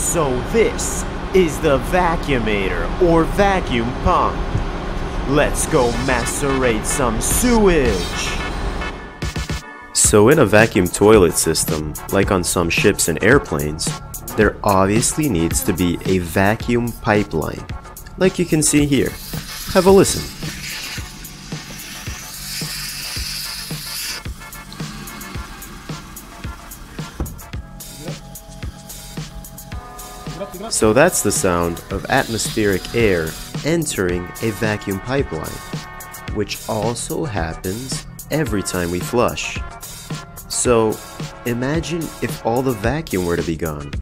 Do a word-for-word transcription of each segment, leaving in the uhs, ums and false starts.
So this is the vacuumator or vacuum pump. Let's go macerate some sewage. So in a vacuum toilet system, like on some ships and airplanes, there obviously needs to be a vacuum pipeline, like you can see here. Have a listen. So that's the sound of atmospheric air entering a vacuum pipeline, which also happens every time we flush. So imagine if all the vacuum were to be gone.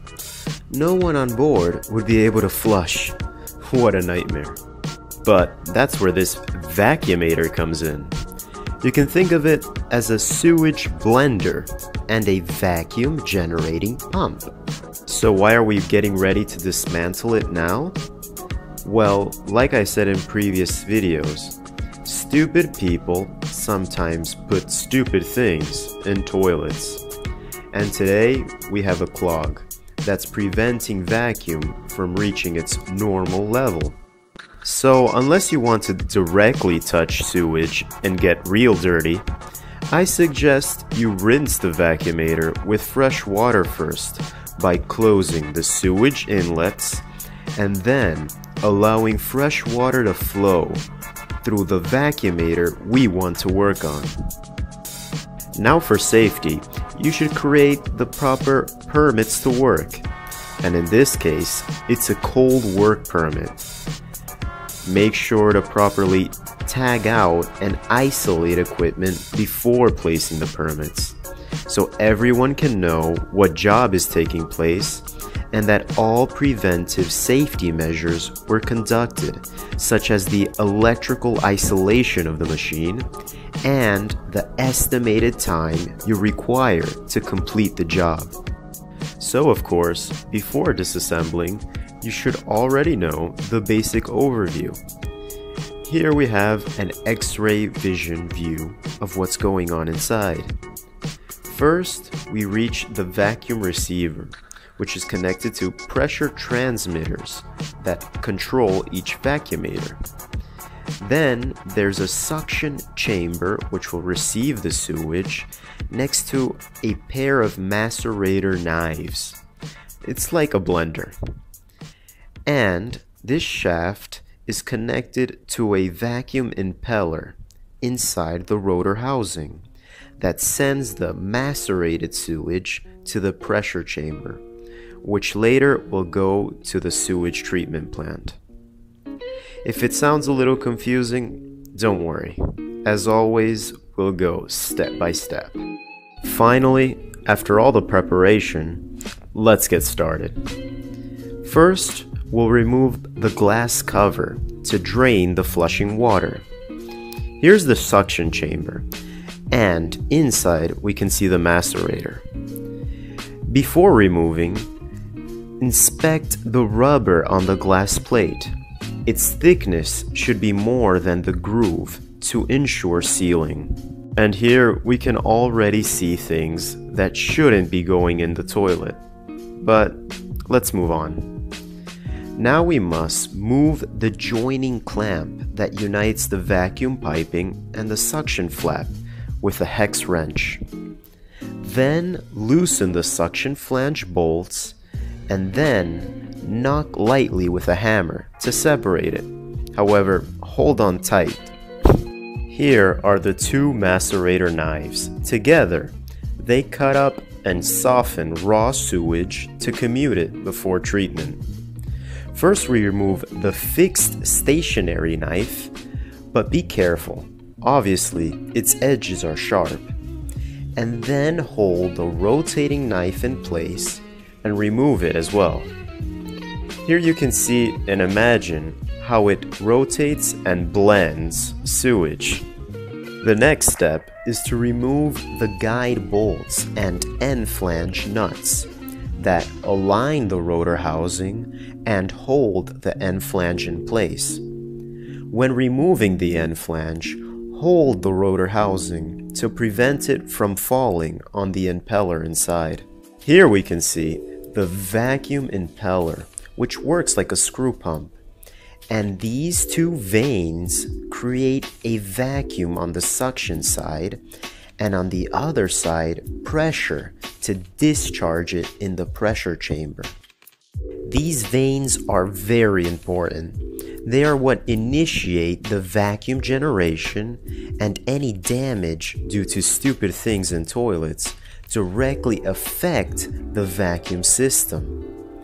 No one on board would be able to flush. What a nightmare. But that's where this vacuumator comes in. You can think of it as a sewage blender and a vacuum generating pump. So why are we getting ready to dismantle it now? Well, like I said in previous videos, stupid people sometimes put stupid things in toilets. And today we have a clog that's preventing vacuum from reaching its normal level. So unless you want to directly touch sewage and get real dirty, I suggest you rinse the vacuumator with fresh water first, by closing the sewage inlets and then allowing fresh water to flow through the vacuumator we want to work on. Now for safety, you should create the proper permits to work, and in this case it's a cold work permit. Make sure to properly tag out and isolate equipment before placing the permits, so everyone can know what job is taking place and that all preventive safety measures were conducted, such as the electrical isolation of the machine and the estimated time you require to complete the job. So of course, before disassembling, you should already know the basic overview. Here we have an X-ray vision view of what's going on inside. First, we reach the vacuum receiver, which is connected to pressure transmitters that control each vacuumator. Then there's a suction chamber which will receive the sewage next to a pair of macerator knives. It's like a blender. And this shaft is connected to a vacuum impeller inside the rotor housing that sends the macerated sewage to the pressure chamber, which later will go to the sewage treatment plant. If it sounds a little confusing, don't worry. As always, we'll go step by step. Finally, after all the preparation, let's get started. First, we'll remove the glass cover to drain the flushing water. Here's the suction chamber, and inside we can see the macerator. Before removing, inspect the rubber on the glass plate. Its thickness should be more than the groove to ensure sealing. And here we can already see things that shouldn't be going in the toilet. But let's move on. Now we must move the joining clamp that unites the vacuum piping and the suction flap with a hex wrench. Then loosen the suction flange bolts and then knock lightly with a hammer to separate it. However, hold on tight. Here are the two macerator knives. Together, they cut up and soften raw sewage to commute it before treatment. First, we remove the fixed stationary knife, but be careful. Obviously, its edges are sharp. And then hold the rotating knife in place and remove it as well. Here you can see and imagine how it rotates and blends sewage. The next step is to remove the guide bolts and end flange nuts that align the rotor housing and hold the end flange in place. When removing the end flange, hold the rotor housing to prevent it from falling on the impeller inside. Here we can see the vacuum impeller, which works like a screw pump. And these two vanes create a vacuum on the suction side, and on the other side, pressure to discharge it in the pressure chamber. These vanes are very important. They are what initiate the vacuum generation, and any damage due to stupid things in toilets directly affect the vacuum system.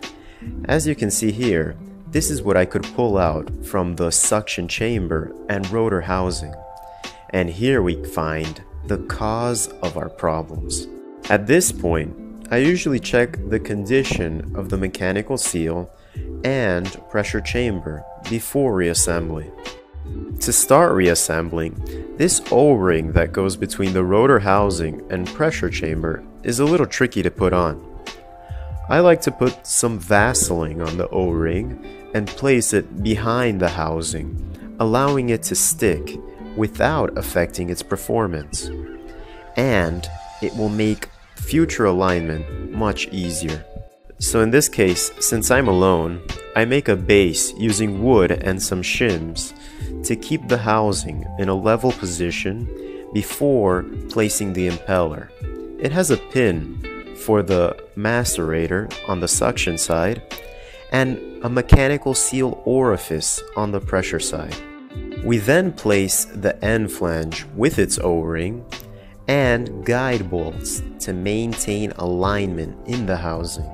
As you can see here, this is what I could pull out from the suction chamber and rotor housing. And here we find the cause of our problems. At this point, I usually check the condition of the mechanical seal and pressure chamber before reassembly. To start reassembling, this O-ring that goes between the rotor housing and pressure chamber is a little tricky to put on. I like to put some Vaseline on the O-ring and place it behind the housing, allowing it to stick without affecting its performance. And it will make future alignment much easier. So in this case, since I'm alone, I make a base using wood and some shims to keep the housing in a level position before placing the impeller. It has a pin for the macerator on the suction side and a mechanical seal orifice on the pressure side. We then place the end flange with its O-ring and guide bolts to maintain alignment in the housing.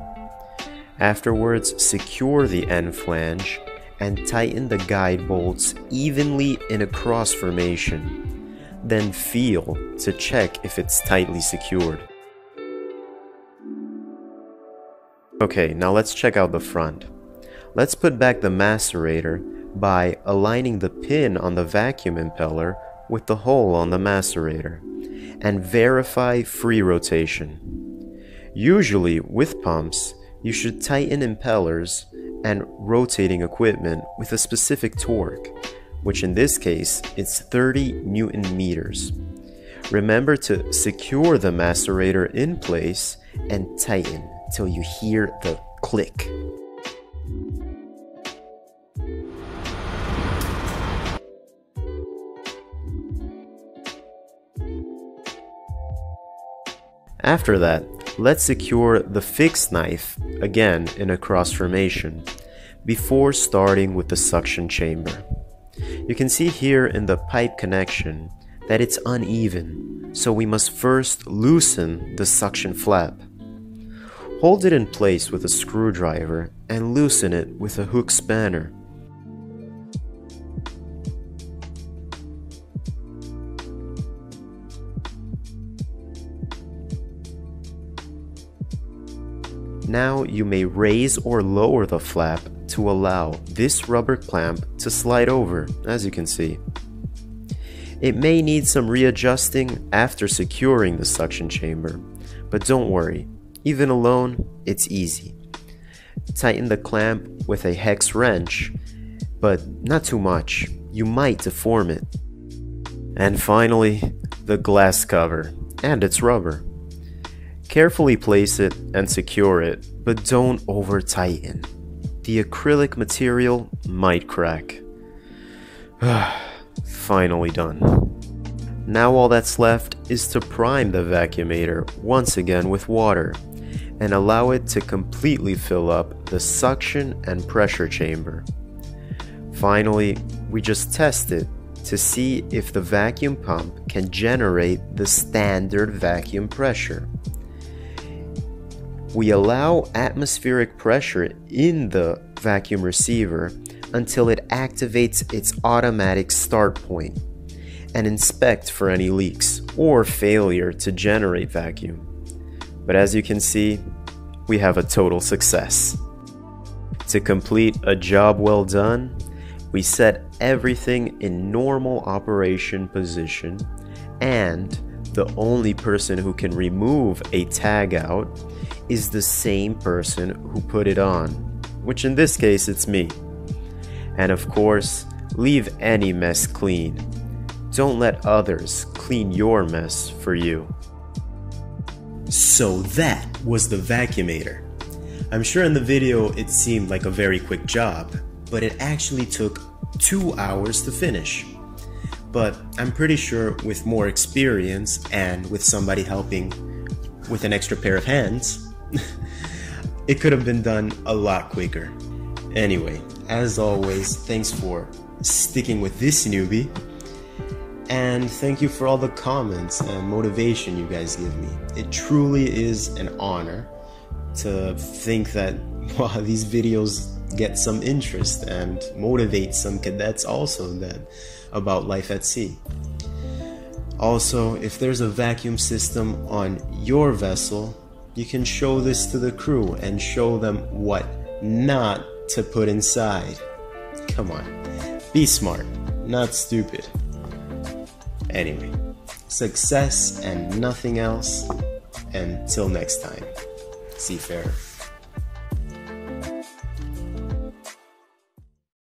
Afterwards, secure the end flange and tighten the guide bolts evenly in a cross formation. Then feel to check if it's tightly secured. Okay, now let's check out the front. Let's put back the macerator by aligning the pin on the vacuum impeller with the hole on the macerator and verify free rotation. Usually with pumps, you should tighten impellers and rotating equipment with a specific torque, which in this case it's thirty newton meters. Remember to secure the macerator in place and tighten till you hear the click. After that, let's secure the fixed knife, again in a cross formation, before starting with the suction chamber. You can see here in the pipe connection that it's uneven, so we must first loosen the suction flap. Hold it in place with a screwdriver and loosen it with a hook spanner. Now you may raise or lower the flap to allow this rubber clamp to slide over, as you can see. It may need some readjusting after securing the suction chamber, but don't worry, even alone, it's easy. Tighten the clamp with a hex wrench, but not too much, you might deform it. And finally, the glass cover, and it's rubber. Carefully place it and secure it, but don't over-tighten. The acrylic material might crack. Finally done. Now all that's left is to prime the vacuumator once again with water and allow it to completely fill up the suction and pressure chamber. Finally, we just test it to see if the vacuum pump can generate the standard vacuum pressure. We allow atmospheric pressure in the vacuum receiver until it activates its automatic start point and inspect for any leaks or failure to generate vacuum. But as you can see, we have a total success. To complete a job well done, we set everything in normal operation position, and the only person who can remove a tag out is the same person who put it on, which in this case it's me. And of course, leave any mess clean. Don't let others clean your mess for you. So that was the vacuumator. I'm sure in the video it seemed like a very quick job, but it actually took two hours to finish. But I'm pretty sure with more experience and with somebody helping with an extra pair of hands, it could have been done a lot quicker. Anyway, as always, thanks for sticking with this newbie. And thank you for all the comments and motivation you guys give me. It truly is an honor to think that, wow, these videos get some interest and motivate some cadets also that about life at sea. Also, if there's a vacuum system on your vessel, you can show this to the crew and show them what not to put inside. Come on, be smart, not stupid. Anyway, success and nothing else. Until next time, seafarer.